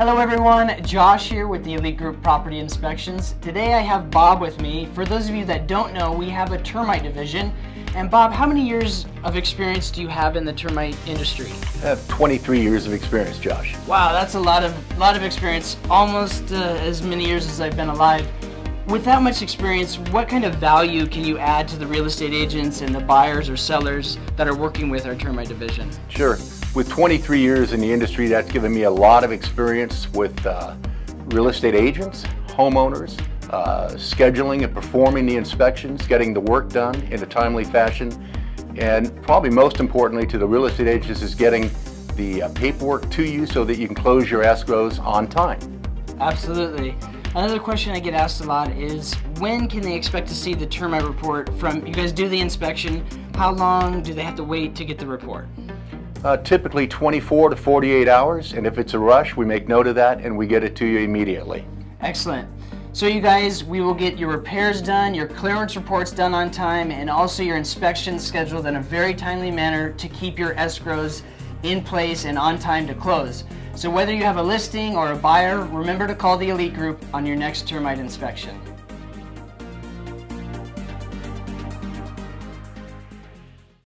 Hello everyone, Josh here with the Elite Group Property Inspections. Today I have Bob with me. For those of you that don't know, we have a termite division. And Bob, how many years of experience do you have in the termite industry? I have 23 years of experience, Josh. Wow, that's a lot of experience, almost as many years as I've been alive. With that much experience, what kind of value can you add to the real estate agents and the buyers or sellers that are working with our termite division? Sure. With 23 years in the industry, that's given me a lot of experience with real estate agents, homeowners, scheduling and performing the inspections, getting the work done in a timely fashion, and probably most importantly to the real estate agents is getting the paperwork to you so that you can close your escrows on time. Absolutely. Another question I get asked a lot is, when can they expect to see the termite report from you guys? Do the inspection, how long do they have to wait to get the report? Typically 24 to 48 hours, and if it's a rush, we make note of that and we get it to you immediately. Excellent. So you guys, we will get your repairs done, your clearance reports done on time, and also your inspections scheduled in a very timely manner to keep your escrows in place and on time to close. So whether you have a listing or a buyer, remember to call the Elite Group on your next termite inspection.